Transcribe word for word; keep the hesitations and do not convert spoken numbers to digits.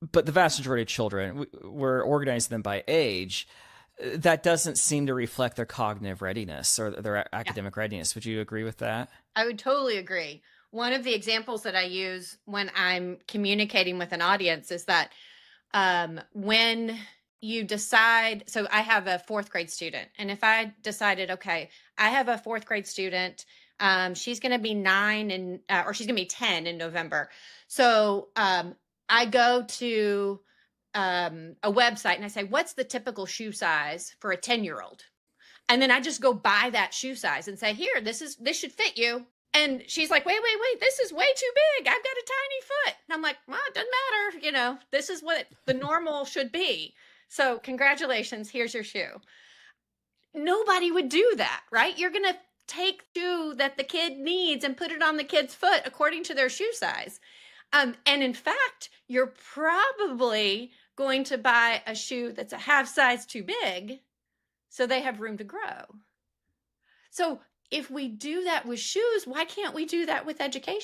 but the vast majority of children, we're organizing them by age. That doesn't seem to reflect their cognitive readiness or their yeah. academic readiness. Would you agree with that? I would totally agree. One of the examples that I use when I'm communicating with an audience is that um, when you decide, so I have a fourth grade student, and if I decided, okay, I have a fourth grade student, um, she's going to be nine and, uh, or she's going to be ten in November. So um, I go to um, a website and I say, what's the typical shoe size for a ten year old? And then I just go buy that shoe size and say, here, this is, this should fit you. And she's like, wait, wait, wait, this is way too big. I've got a tiny foot. And I'm like, well, it doesn't matter. You know, this is what the normal should be. So congratulations, here's your shoe. Nobody would do that, right? You're going to take the shoe that the kid needs and put it on the kid's foot according to their shoe size. Um, and in fact, you're probably going to buy a shoe that's a half size too big so they have room to grow. So if we do that with shoes, why can't we do that with education?